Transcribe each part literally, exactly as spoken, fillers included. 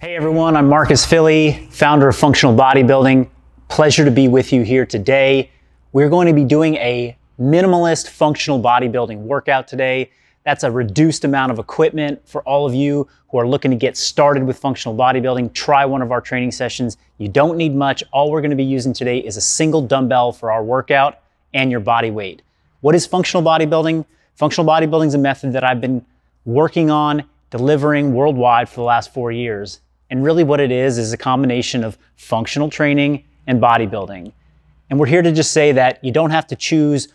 Hey everyone, I'm Marcus Filly, founder of Functional Bodybuilding. Pleasure to be with you here today. We're going to be doing a minimalist functional bodybuilding workout today. That's a reduced amount of equipment for all of you who are looking to get started with functional bodybuilding. Try one of our training sessions. You don't need much. All we're going to be using today is a single dumbbell for our workout and your body weight. What is functional bodybuilding? Functional bodybuilding is a method that I've been working on delivering worldwide for the last four years. And really what it is, is a combination of functional training and bodybuilding. And we're here to just say that you don't have to choose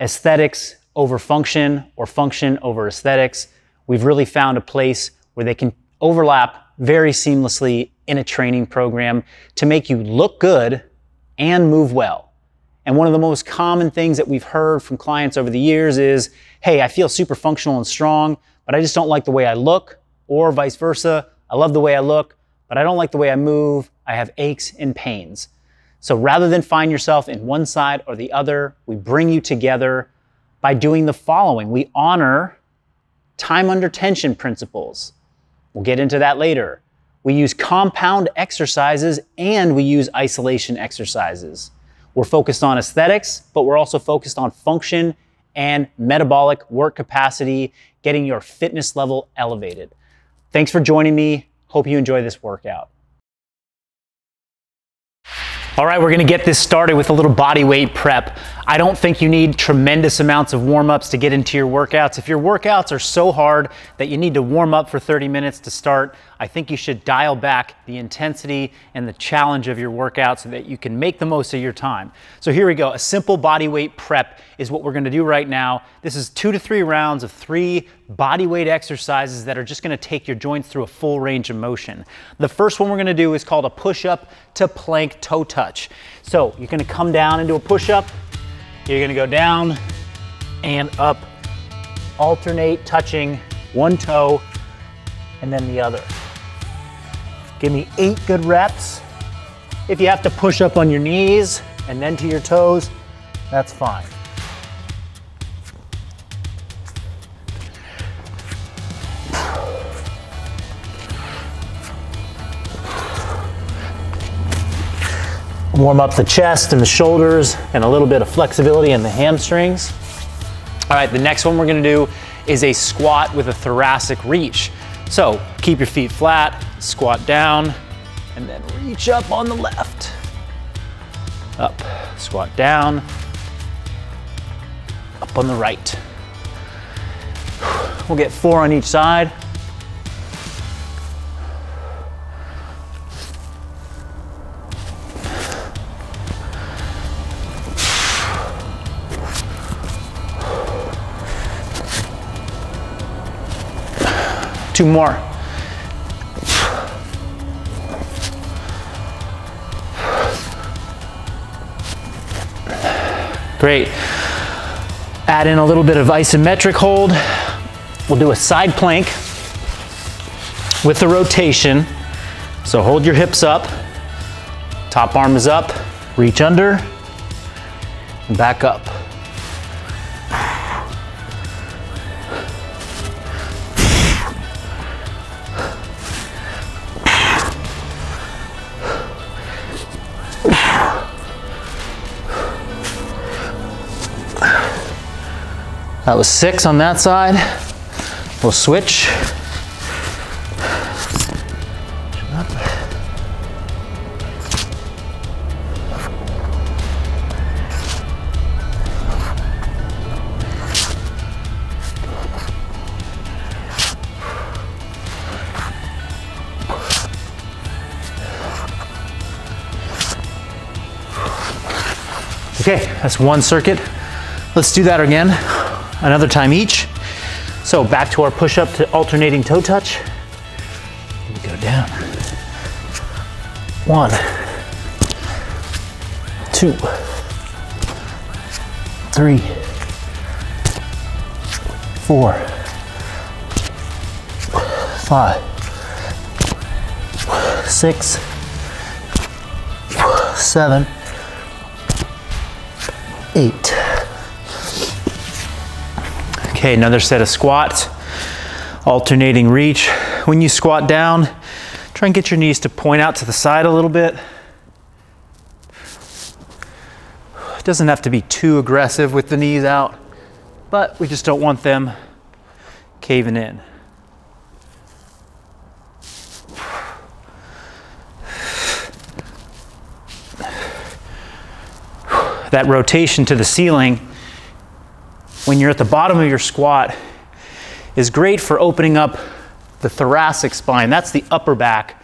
aesthetics over function or function over aesthetics. We've really found a place where they can overlap very seamlessly in a training program to make you look good and move well. And one of the most common things that we've heard from clients over the years is, hey, I feel super functional and strong, but I just don't like the way I look, or vice versa. I love the way I look, but I don't like the way I move. I have aches and pains. So rather than find yourself in one side or the other, we bring you together by doing the following. We honor time under tension principles. We'll get into that later. We use compound exercises and we use isolation exercises. We're focused on aesthetics, but we're also focused on function and metabolic work capacity, getting your fitness level elevated. Thanks for joining me. Hope you enjoy this workout. All right, we're gonna get this started with a little body weight prep. I don't think you need tremendous amounts of warm-ups to get into your workouts. If your workouts are so hard that you need to warm up for thirty minutes to start, I think you should dial back the intensity and the challenge of your workout so that you can make the most of your time. So here we go, a simple body weight prep is what we're gonna do right now. This is two to three rounds of three body weight exercises that are just gonna take your joints through a full range of motion. The first one we're gonna do is called a push-up to plank toe touch. So you're gonna come down and do a push-up, you're gonna go down and up, alternate touching one toe and then the other. Give me eight good reps. If you have to push up on your knees and then to your toes, that's fine. Warm up the chest and the shoulders and a little bit of flexibility in the hamstrings. All right, the next one we're gonna do is a squat with a thoracic reach. So keep your feet flat, squat down, and then reach up on the left. Up, squat down, up on the right. We'll get four on each side. Two more. Great. Add in a little bit of isometric hold. We'll do a side plank with the rotation. So hold your hips up, top arm is up, reach under, and back up. That was six on that side. We'll switch. Okay, that's one circuit. Let's do that again. Another time each. So back to our push-up to alternating toe touch. We go down. One, two, three, four, five, six, seven, eight. Okay, another set of squats, alternating reach. When you squat down, Try and get your knees to point out to the side a little bit. It doesn't have to be too aggressive with the knees out, but we just don't want them caving in. That rotation to the ceiling when you're at the bottom of your squat is great for opening up the thoracic spine. That's the upper back,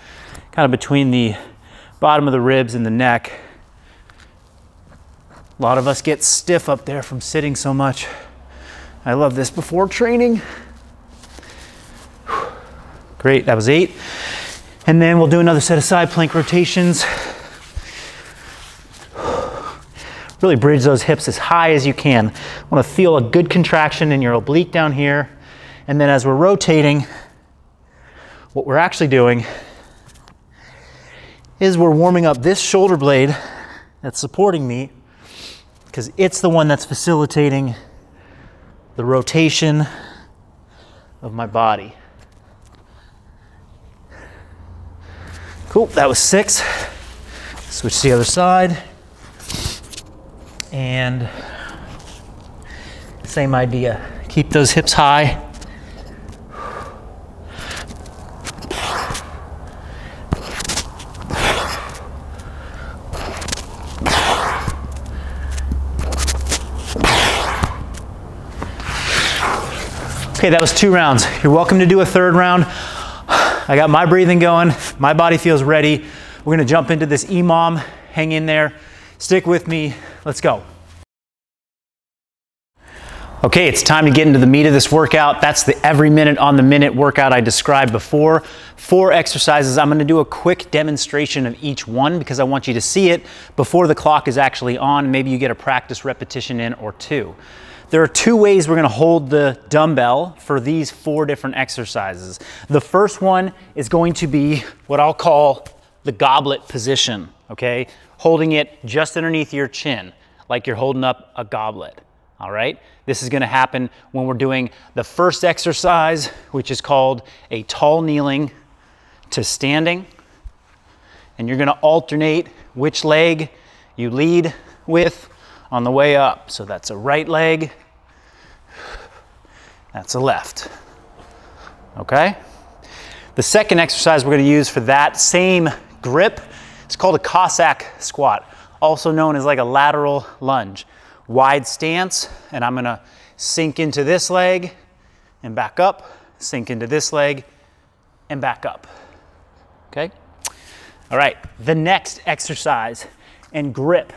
kind of between the bottom of the ribs and the neck. A lot of us get stiff up there from sitting so much. I love this before training. Great, that was eight. And then we'll do another set of side plank rotations. Really bridge those hips as high as you can. Want to feel a good contraction in your oblique down here. And then as we're rotating, what we're actually doing is we're warming up this shoulder blade that's supporting me, because it's the one that's facilitating the rotation of my body. Cool, that was six. Switch to the other side. And same idea. Keep those hips high. Okay, that was two rounds. You're welcome to do a third round. I got my breathing going. My body feels ready. We're gonna jump into this E M O M. Hang in there. Stick with me. Let's go. Okay, it's time to get into the meat of this workout. That's the every minute on the minute workout I described before. Four exercises. I'm going to do a quick demonstration of each one because I want you to see it before the clock is actually on. Maybe you get a practice repetition in or two. There are two ways we're going to hold the dumbbell for these four different exercises. The first one is going to be what I'll call the goblet position, okay? Holding it just underneath your chin, like you're holding up a goblet. All right, this is gonna happen when we're doing the first exercise, which is called a tall kneeling to standing. And you're gonna alternate which leg you lead with on the way up. So that's a right leg, that's a left, okay? The second exercise we're gonna use for that same grip is called a Cossack squat, also known as like a lateral lunge. Wide stance, and I'm gonna sink into this leg and back up, sink into this leg and back up, okay? All right, the next exercise and grip,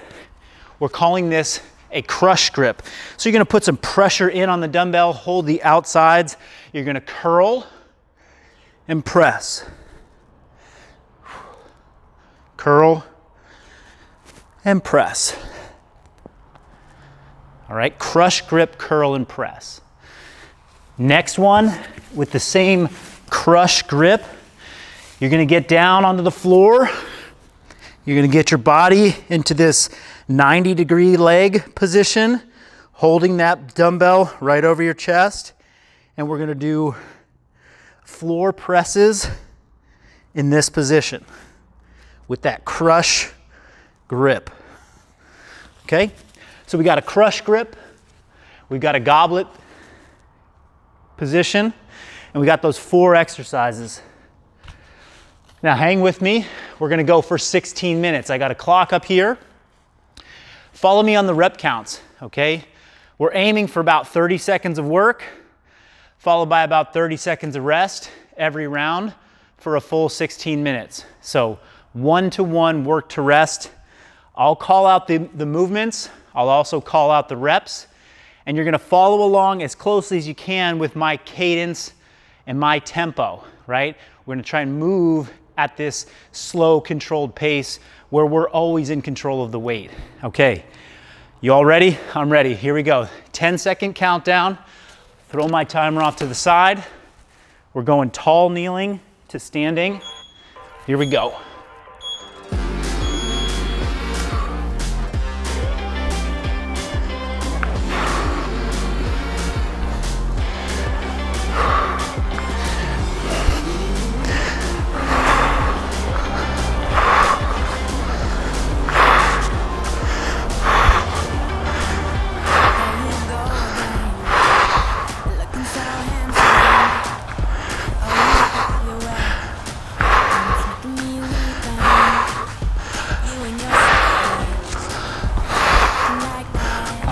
we're calling this a crush grip. So you're gonna put some pressure in on the dumbbell, hold the outsides, you're gonna curl and press. Curl and press. All right, crush, grip, curl, and press. Next one, with the same crush grip, you're gonna get down onto the floor. You're gonna get your body into this ninety degree leg position, holding that dumbbell right over your chest. And we're gonna do floor presses in this position with that crush grip, okay? So we got a crush grip, we've got a goblet position, and we got those four exercises. Now hang with me, we're gonna go for sixteen minutes. I got a clock up here. Follow me on the rep counts, okay? We're aiming for about thirty seconds of work, followed by about thirty seconds of rest every round for a full sixteen minutes. So one-to-one work to rest. I'll call out the, the movements, I'll also call out the reps, and you're gonna follow along as closely as you can with my cadence and my tempo, right? We're gonna try and move at this slow, controlled pace where we're always in control of the weight. Okay, you all ready? I'm ready, here we go. ten second countdown, throw my timer off to the side. We're going tall kneeling to standing. Here we go.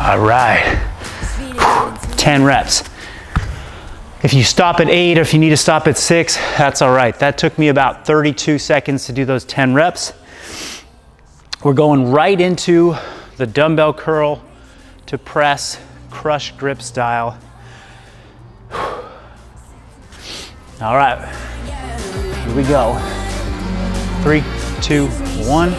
All right, ten reps. If you stop at eight or if you need to stop at six, that's all right. That took me about thirty-two seconds to do those ten reps. We're going right into the dumbbell curl to press, crush grip style. All right, here we go. Three, two, one.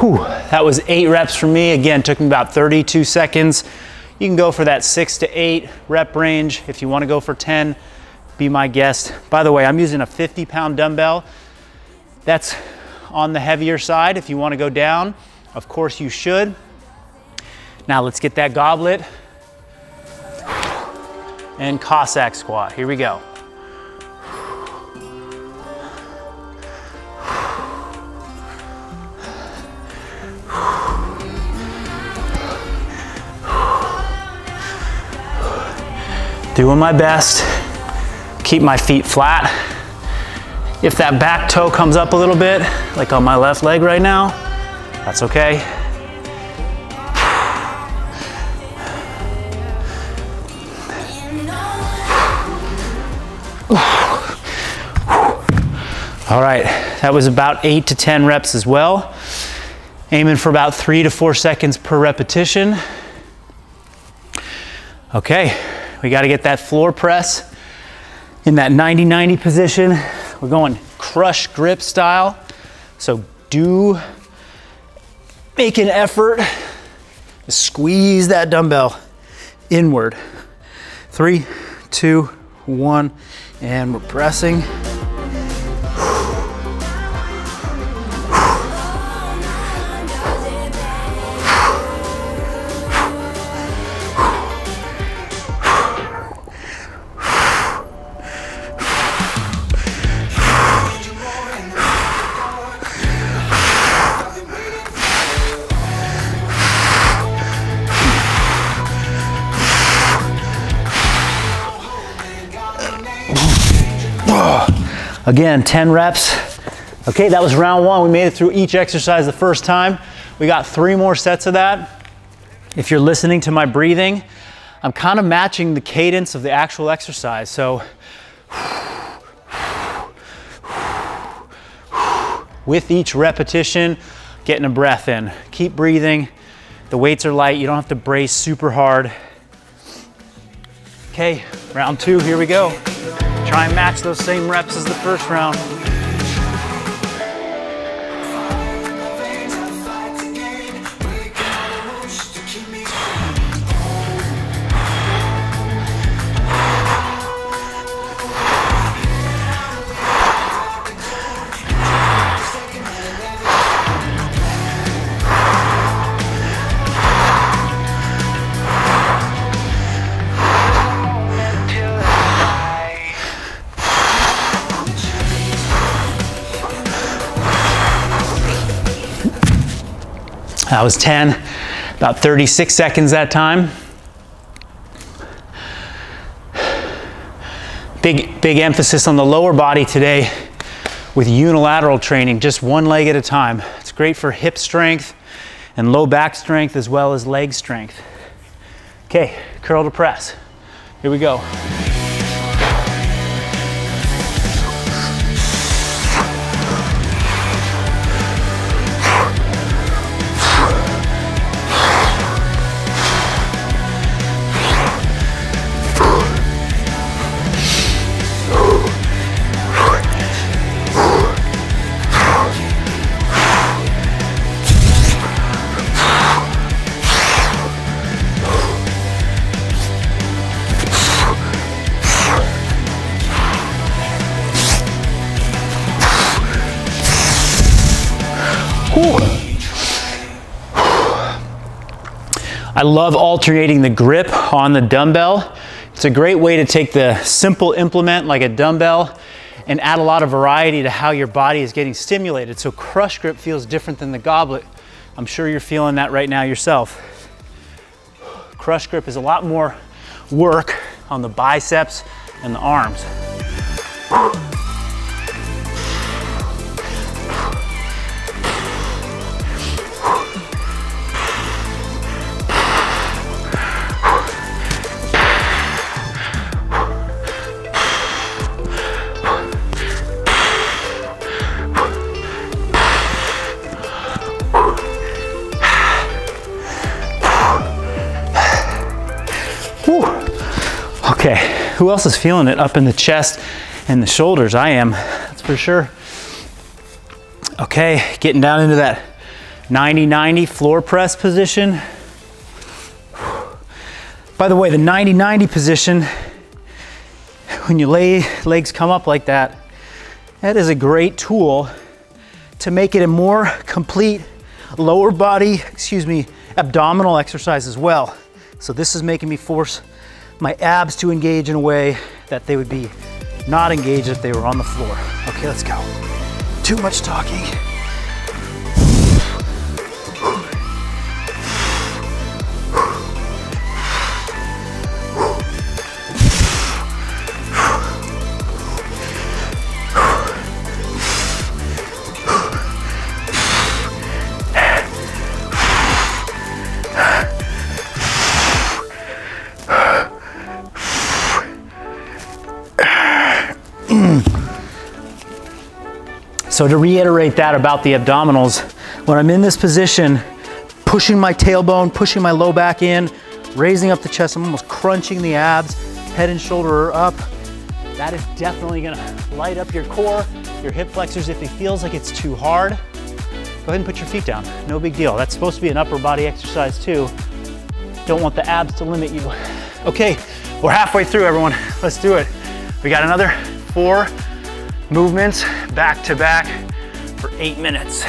Whew, that was eight reps for me. Again, took me about thirty-two seconds. You can go for that six to eight rep range. If you want to go for ten, be my guest. By the way, I'm using a fifty pound dumbbell. That's on the heavier side. If you want to go down, of course you should. Now let's get that goblet and Cossack squat. Here we go. Doing my best, keep my feet flat. If that back toe comes up a little bit, like on my left leg right now, that's okay. All right, that was about eight to ten reps as well. Aiming for about three to four seconds per repetition. Okay. We got to get that floor press in that ninety ninety position. We're going crush grip style. So do make an effort to squeeze that dumbbell inward. Three, two, one, and we're pressing. Again, ten reps. Okay, that was round one. We made it through each exercise the first time. We got three more sets of that. If you're listening to my breathing, I'm kind of matching the cadence of the actual exercise. So, with each repetition, getting a breath in. Keep breathing. The weights are light. You don't have to brace super hard. Okay, round two, here we go. Try and match those same reps as the first round. That was ten, about thirty-six seconds that time. Big, big emphasis on the lower body today with unilateral training, just one leg at a time. It's great for hip strength and low back strength as well as leg strength. Okay, curl to press. Here we go. I love alternating the grip on the dumbbell. It's a great way to take the simple implement like a dumbbell and add a lot of variety to how your body is getting stimulated. So crush grip feels different than the goblet. I'm sure you're feeling that right now yourself. Crush grip is a lot more work on the biceps and the arms. Okay, who else is feeling it up in the chest and the shoulders? I am, that's for sure. Okay, getting down into that ninety ninety floor press position. By the way, the ninety ninety position, when your lay, legs come up like that, that is a great tool to make it a more complete lower body, excuse me, abdominal exercise as well. So this is making me force my abs to engage in a way that they would be not engaged if they were on the floor. Okay, let's go. Too much talking. So to reiterate that about the abdominals, when I'm in this position, pushing my tailbone, pushing my low back in, raising up the chest, I'm almost crunching the abs, head and shoulder are up. That is definitely gonna light up your core, your hip flexors. If it feels like it's too hard, go ahead and put your feet down, no big deal. That's supposed to be an upper body exercise too. Don't want the abs to limit you. Okay, we're halfway through, everyone. Let's do it. We got another four movements back to back for eight minutes.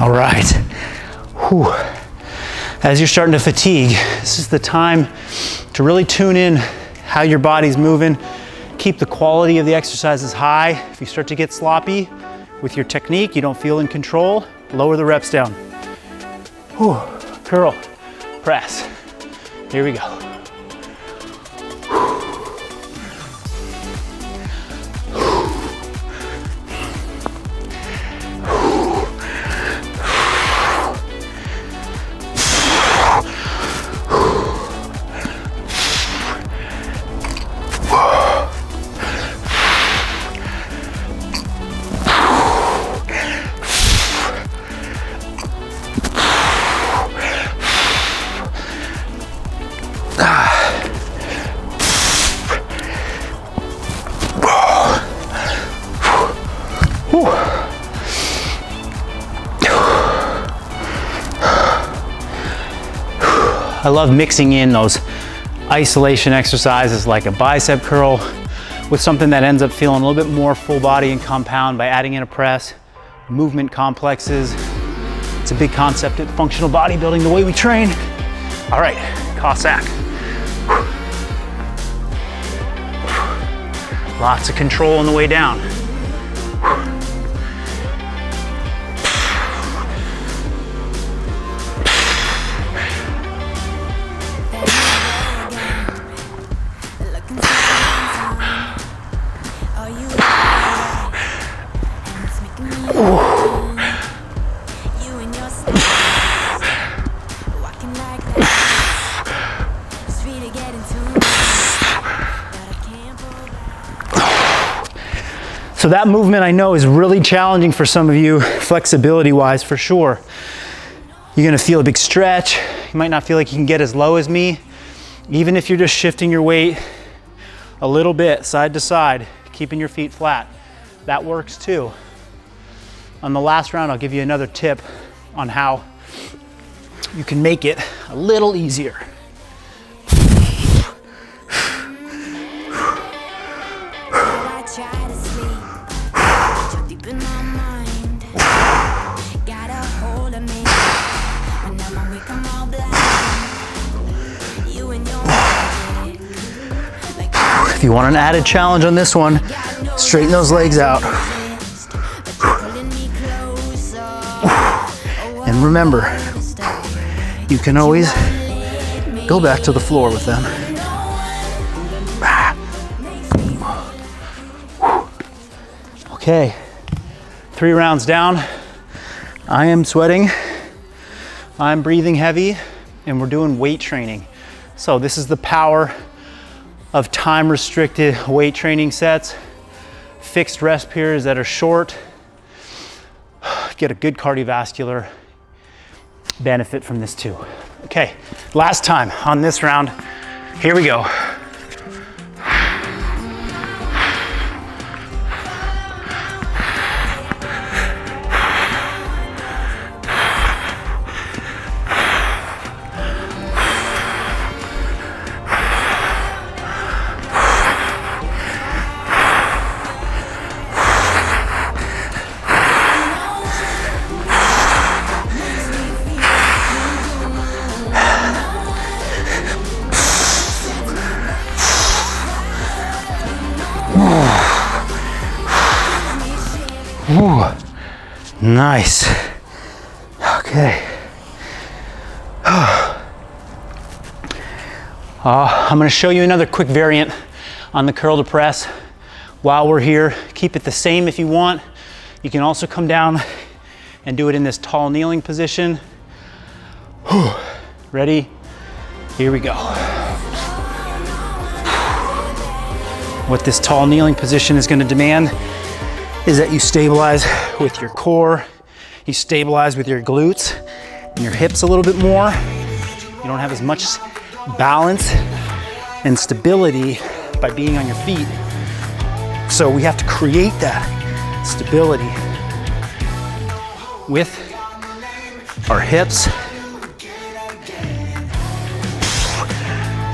All right, whew. As you're starting to fatigue, this is the time to really tune in how your body's moving. Keep the quality of the exercises high. If you start to get sloppy with your technique, you don't feel in control, lower the reps down. Whew. Curl, press, here we go. I love mixing in those isolation exercises like a bicep curl with something that ends up feeling a little bit more full body and compound by adding in a press, movement complexes. It's a big concept at Functional Bodybuilding, the way we train. All right, Cossack. Lots of control on the way down. So that movement I know is really challenging for some of you, flexibility wise for sure. You're gonna feel a big stretch. You might not feel like you can get as low as me. Even if you're just shifting your weight a little bit side to side, keeping your feet flat, that works too. On the last round, I'll give you another tip on how you can make it a little easier. If you want an added challenge on this one, straighten those legs out. And remember, you can always go back to the floor with them. Okay, three rounds down. I am sweating, I'm breathing heavy, and we're doing weight training. So this is the power of time restricted weight training sets, fixed rest periods that are short. Get a good cardiovascular benefit from this too. Okay, last time on this round. Here we go. Ooh, nice. Okay. Uh, I'm gonna show you another quick variant on the curl to press while we're here. Keep it the same if you want. You can also come down and do it in this tall kneeling position. Whew. Ready? Here we go. What this tall kneeling position is gonna demand is that you stabilize with your core, you stabilize with your glutes and your hips a little bit more. You don't have as much balance and stability by being on your feet. So we have to create that stability with our hips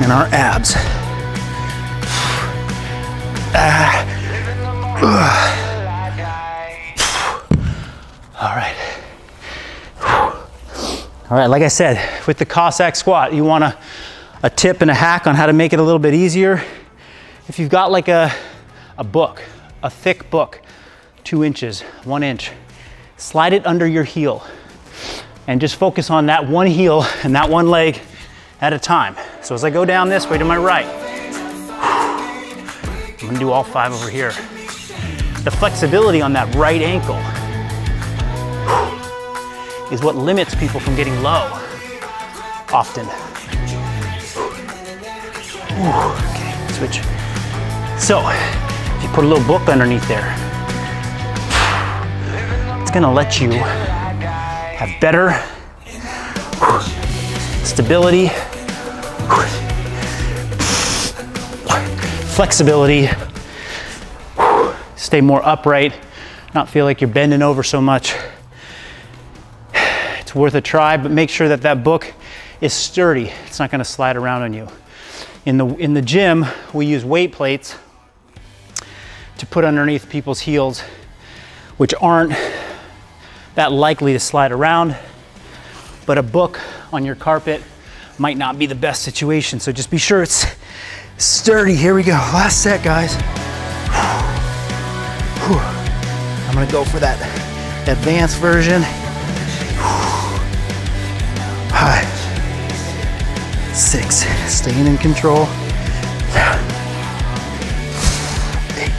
and our abs. Ah. Ugh. All right. All right, like I said, with the Cossack squat, you want a, a tip and a hack on how to make it a little bit easier. If you've got like a, a book, a thick book, two inches, one inch, slide it under your heel and just focus on that one heel and that one leg at a time. So as I go down this way to my right, I'm gonna do all five over here. The flexibility on that right ankle is what limits people from getting low often. Ooh, okay, switch. So, if you put a little book underneath there, it's gonna let you have better stability, flexibility, stay more upright, not feel like you're bending over so much. It's worth a try, but make sure that that book is sturdy. It's not gonna slide around on you. In the, in the gym, we use weight plates to put underneath people's heels, which aren't that likely to slide around, but a book on your carpet might not be the best situation. So just be sure it's sturdy. Here we go, last set, guys. I'm gonna go for that advanced version. Five, six, staying in control. Eight,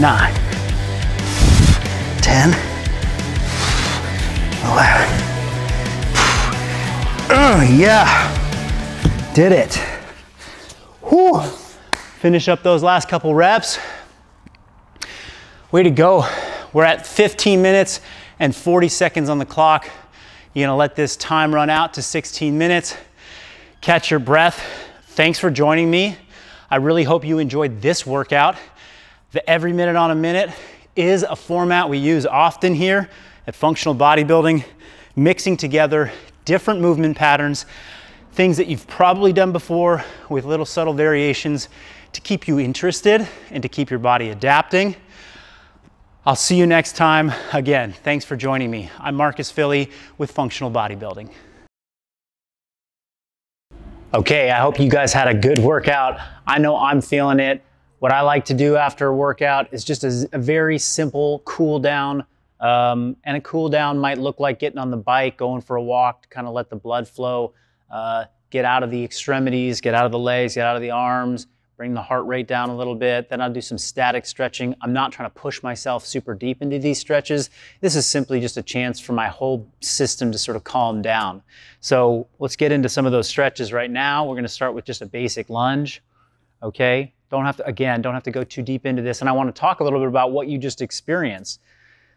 nine, ten, eleven. Uh, yeah, did it. Whew. Finish up those last couple reps. Way to go. We're at fifteen minutes and forty seconds on the clock. You're gonna let this time run out to sixteen minutes. Catch your breath. Thanks for joining me. I really hope you enjoyed this workout. The every minute on a minute is a format we use often here at Functional Bodybuilding, mixing together different movement patterns, things that you've probably done before with little subtle variations to keep you interested and to keep your body adapting. I'll see you next time. Again, thanks for joining me. I'm Marcus Filly with Functional Bodybuilding. Okay, I hope you guys had a good workout. I know I'm feeling it. What I like to do after a workout is just a, a very simple cool down. Um, and a cool down might look like getting on the bike, going for a walk to kind of let the blood flow, uh, get out of the extremities, get out of the legs, get out of the arms, bring the heart rate down a little bit. Then I'll do some static stretching. I'm not trying to push myself super deep into these stretches. This is simply just a chance for my whole system to sort of calm down. So let's get into some of those stretches right now. We're gonna start with just a basic lunge, okay? Don't have to, again, don't have to go too deep into this. And I wanna talk a little bit about what you just experienced.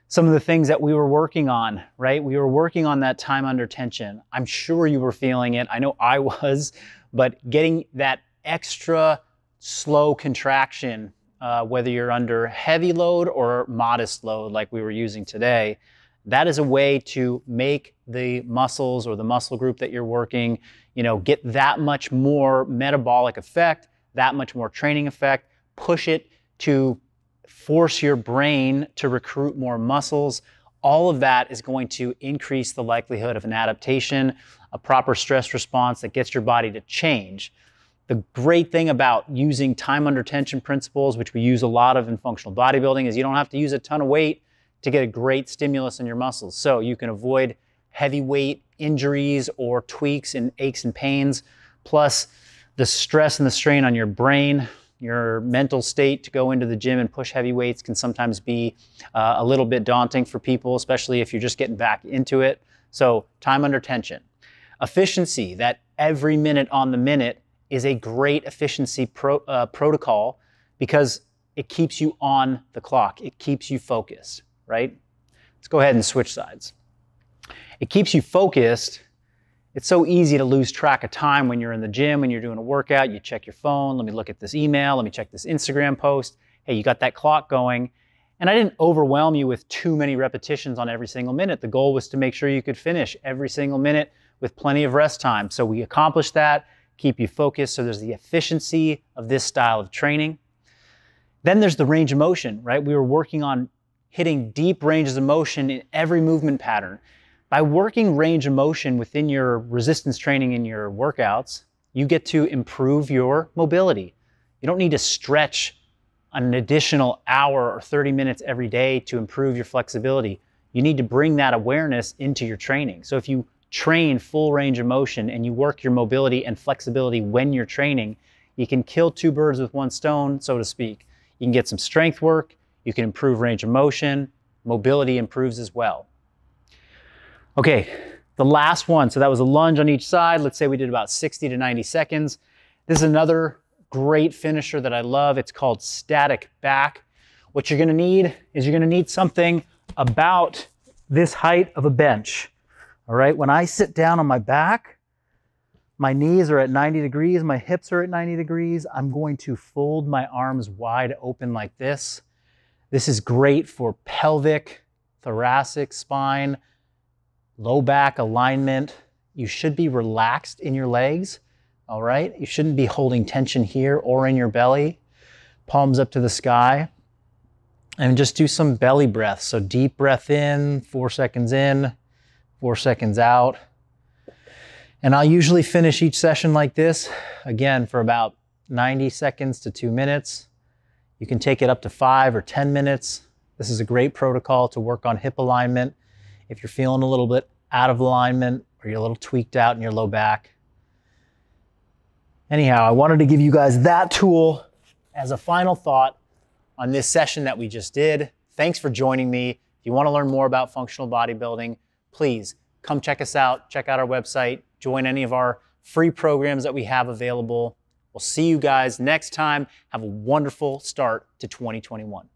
Some of the things that we were working on, right? We were working on that time under tension. I'm sure you were feeling it. I know I was, but getting that extra slow contraction, uh, whether you're under heavy load or modest load like we were using today, that is a way to make the muscles or the muscle group that you're working, you know, get that much more metabolic effect, that much more training effect, push it to force your brain to recruit more muscles. All of that is going to increase the likelihood of an adaptation, a proper stress response that gets your body to change. The great thing about using time under tension principles, which we use a lot of in functional bodybuilding, is you don't have to use a ton of weight to get a great stimulus in your muscles. So you can avoid heavy weight injuries or tweaks and aches and pains, plus the stress and the strain on your brain. Your mental state to go into the gym and push heavy weights can sometimes be uh, a little bit daunting for people, especially if you're just getting back into it. So time under tension. Efficiency, that every minute on the minute is a great efficiency pro, uh, protocol because it keeps you on the clock. It keeps you focused, right? Let's go ahead and switch sides. It keeps you focused. It's so easy to lose track of time when you're in the gym, when you're doing a workout. You check your phone. Let me look at this email. Let me check this Instagram post. Hey, you got that clock going. And I didn't overwhelm you with too many repetitions on every single minute. The goal was to make sure you could finish every single minute with plenty of rest time. So we accomplished that, keep you focused. So there's the efficiency of this style of training. Then there's the range of motion, right? We were working on hitting deep ranges of motion in every movement pattern. By working range of motion within your resistance training in your workouts, you get to improve your mobility. You don't need to stretch an additional hour or thirty minutes every day to improve your flexibility. You need to bring that awareness into your training. So if you train full range of motion and you work your mobility and flexibility when you're training, you can kill two birds with one stone, so to speak. You can get some strength work, you can improve range of motion, mobility improves as well. Okay, the last one. So that was a lunge on each side. Let's say we did about sixty to ninety seconds. This is another great finisher that I love. It's called static back. What you're gonna need is you're gonna need something about this height of a bench. All right, when I sit down on my back, my knees are at ninety degrees, my hips are at ninety degrees. I'm going to fold my arms wide open like this. This is great for pelvic, thoracic, spine, low back alignment. You should be relaxed in your legs, all right? You shouldn't be holding tension here or in your belly. Palms up to the sky. And just do some belly breaths. So deep breath in, four seconds in, four seconds out. And I'll usually finish each session like this, again, for about ninety seconds to two minutes. You can take it up to five or ten minutes. This is a great protocol to work on hip alignment. If you're feeling a little bit out of alignment or you're a little tweaked out in your low back. Anyhow, I wanted to give you guys that tool as a final thought on this session that we just did. Thanks for joining me. If you want to learn more about functional bodybuilding, please come check us out, check out our website, join any of our free programs that we have available. We'll see you guys next time. Have a wonderful start to twenty twenty-one.